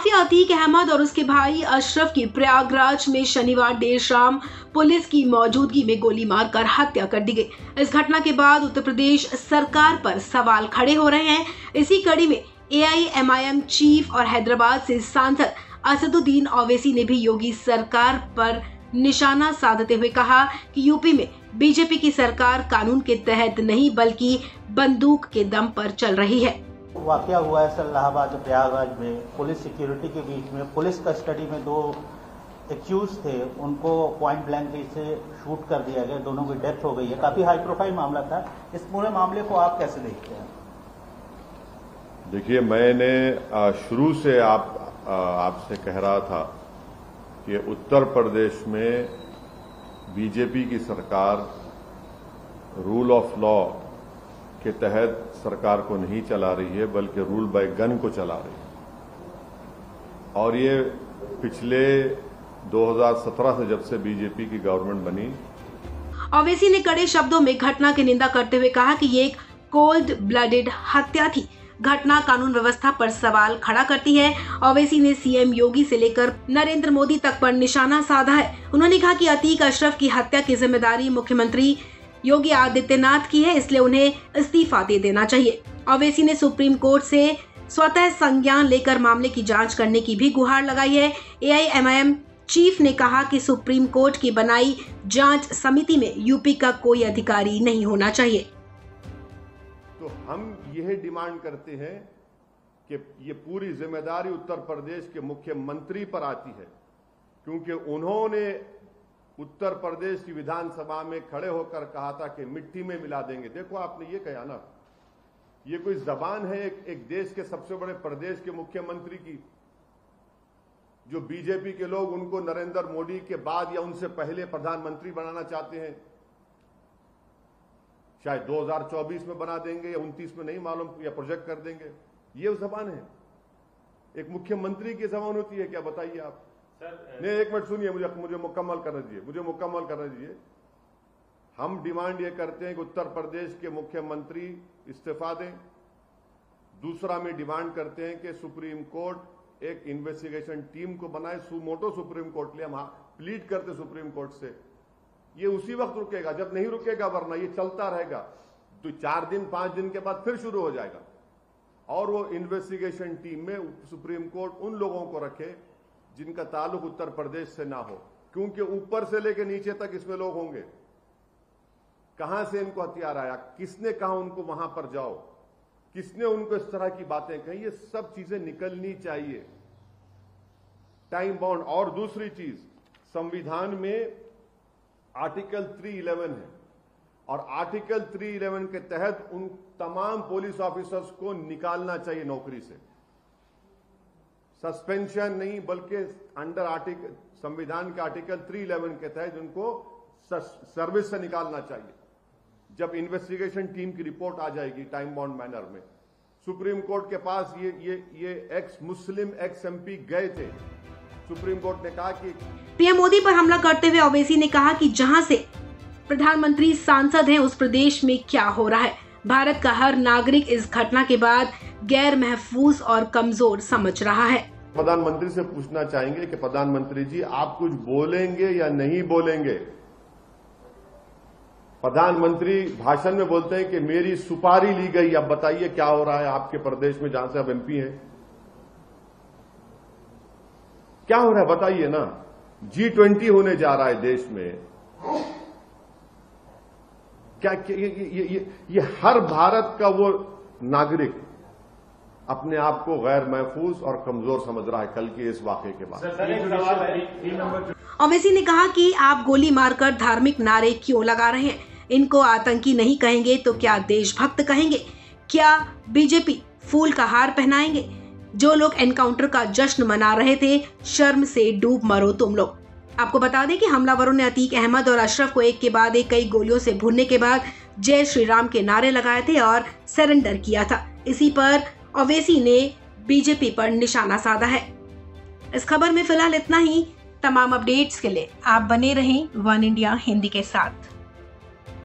Mafia Atiq Ahmad और उसके भाई अशरफ की प्रयागराज में शनिवार देर शाम पुलिस की मौजूदगी में गोली मारकर हत्या कर दी गई। इस घटना के बाद उत्तर प्रदेश सरकार पर सवाल खड़े हो रहे हैं। इसी कड़ी में AIMIM चीफ और हैदराबाद से सांसद असदुद्दीन ओवैसी ने भी योगी सरकार पर निशाना साधते हुए कहा कि यूपी में बीजेपी की सरकार कानून के तहत नहीं बल्कि बंदूक के दम पर चल रही है। वाकया हुआ है इलाहाबाद प्रयागराज में, पुलिस सिक्योरिटी के बीच में पुलिस कस्टडी में दो एक्यूज थे, उनको पॉइंट ब्लैंक से शूट कर दिया गया, दोनों की डेथ हो गई है। काफी हाई प्रोफाइल मामला था। इस पूरे मामले को आप कैसे देखते हैं? देखिए, मैंने शुरू से आपसे कह रहा था कि उत्तर प्रदेश में बीजेपी की सरकार रूल ऑफ लॉ के तहत सरकार को नहीं चला रही है, बल्कि रूल बाय गन को चला रही है। और ये पिछले 2017 से जब से बीजेपी की गवर्नमेंट बनी। ओवैसी ने कड़े शब्दों में घटना की निंदा करते हुए कहा कि ये एक कोल्ड ब्लडेड हत्या थी। घटना कानून व्यवस्था पर सवाल खड़ा करती है। ओवैसी ने सीएम योगी से लेकर नरेंद्र मोदी तक पर निशाना साधा है। उन्होंने कहा कि अतीक अशरफ की हत्या की जिम्मेदारी मुख्यमंत्री योगी आदित्यनाथ की है, इसलिए उन्हें इस्तीफा दे देना चाहिए। ओवैसी ने सुप्रीम कोर्ट से स्वतः संज्ञान लेकर मामले की जांच करने की भी गुहार लगाई है। AIMIM चीफ ने कहा कि सुप्रीम कोर्ट की बनाई जांच समिति में यूपी का कोई अधिकारी नहीं होना चाहिए। तो हम यह डिमांड करते हैं कि ये पूरी जिम्मेदारी उत्तर प्रदेश के मुख्यमंत्री पर आती है, क्योंकि उन्होंने उत्तर प्रदेश की विधानसभा में खड़े होकर कहा था कि मिट्टी में मिला देंगे। देखो, आपने ये कहा ना, ये कोई जबान है एक देश के सबसे बड़े प्रदेश के मुख्यमंत्री की, जो बीजेपी के लोग उनको नरेंद्र मोदी के बाद या उनसे पहले प्रधानमंत्री बनाना चाहते हैं। शायद 2024 में बना देंगे या 29 में, नहीं मालूम, या प्रोजेक्ट कर देंगे। ये जबान है, एक मुख्यमंत्री की जबान होती है क्या? बताइए आप सर। नहीं, एक मिनट सुनिए, मुझे मुकम्मल करने दीजिए, हम डिमांड ये करते हैं कि उत्तर प्रदेश के मुख्यमंत्री इस्तीफा दें। दूसरा, में डिमांड करते हैं कि सुप्रीम कोर्ट एक इन्वेस्टिगेशन टीम को बनाए, सुमोटो सुप्रीम कोर्ट ले। हम प्लीड करते सुप्रीम कोर्ट से, ये उसी वक्त रुकेगा जब नहीं रुकेगा, वरना ये चलता रहेगा। तो 4 दिन 5 दिन के बाद फिर शुरू हो जाएगा। और वो इन्वेस्टिगेशन टीम में सुप्रीम कोर्ट उन लोगों को रखे जिनका ताल्लुक उत्तर प्रदेश से ना हो, क्योंकि ऊपर से लेकर नीचे तक इसमें लोग होंगे। कहां से इनको हथियार आया, किसने कहा उनको वहां पर जाओ, किसने उनको इस तरह की बातें कही, ये सब चीजें निकलनी चाहिए, टाइम बाउंड। और दूसरी चीज, संविधान में आर्टिकल 311 है, और आर्टिकल 311 के तहत उन तमाम पुलिस ऑफिसर्स को निकालना चाहिए नौकरी से। सस्पेंशन नहीं, बल्कि अंडर आर्टिकल, संविधान के आर्टिकल 311 के तहत उनको सर्विस से निकालना चाहिए। जब इन्वेस्टिगेशन टीम की रिपोर्ट आ जाएगी टाइम बाउंड मैनर में, सुप्रीम कोर्ट के पास ये एक्स मुस्लिम एक्स एमपी गए थे, सुप्रीम कोर्ट ने कहा कि पीएम मोदी पर हमला करते हुए ओवैसी ने कहा कि जहां से प्रधानमंत्री सांसद हैं उस प्रदेश में क्या हो रहा है, भारत का हर नागरिक इस घटना के बाद गैर महफूज और कमजोर समझ रहा है। प्रधानमंत्री से पूछना चाहेंगे कि प्रधानमंत्री जी, आप कुछ बोलेंगे या नहीं बोलेंगे? प्रधानमंत्री भाषण में बोलते हैं कि मेरी सुपारी ली गई। अब बताइए क्या हो रहा है आपके प्रदेश में, जहां से आप एमपी हैं? क्या हो रहा है बताइए ना। G20 होने जा रहा है देश में। क्या ये हर भारत का वो नागरिक अपने आप को गैर महफूज और कमजोर समझ रहा है कल के इस वाकये के बाद। ओवैसी ने कहा कि आप गोली मारकर धार्मिक नारे क्यों लगा रहे हैं? इनको आतंकी नहीं कहेंगे तो क्या देशभक्त कहेंगे? क्या बीजेपी फूल का हार पहनाएंगे? जो लोग एनकाउंटर का जश्न मना रहे थे, शर्म से डूब मरो तुम लोग। आपको बता दें कि हमलावरों ने अतीक अहमद और अशरफ को एक के बाद एक कई गोलियों से भूनने के बाद जय श्री राम के नारे लगाए थे और सरेंडर किया था। इसी पर ओवैसी ने बीजेपी पर निशाना साधा है। इस खबर में फिलहाल इतना ही। तमाम अपडेट्स के लिए आप बने रहें वन इंडिया हिंदी के साथ।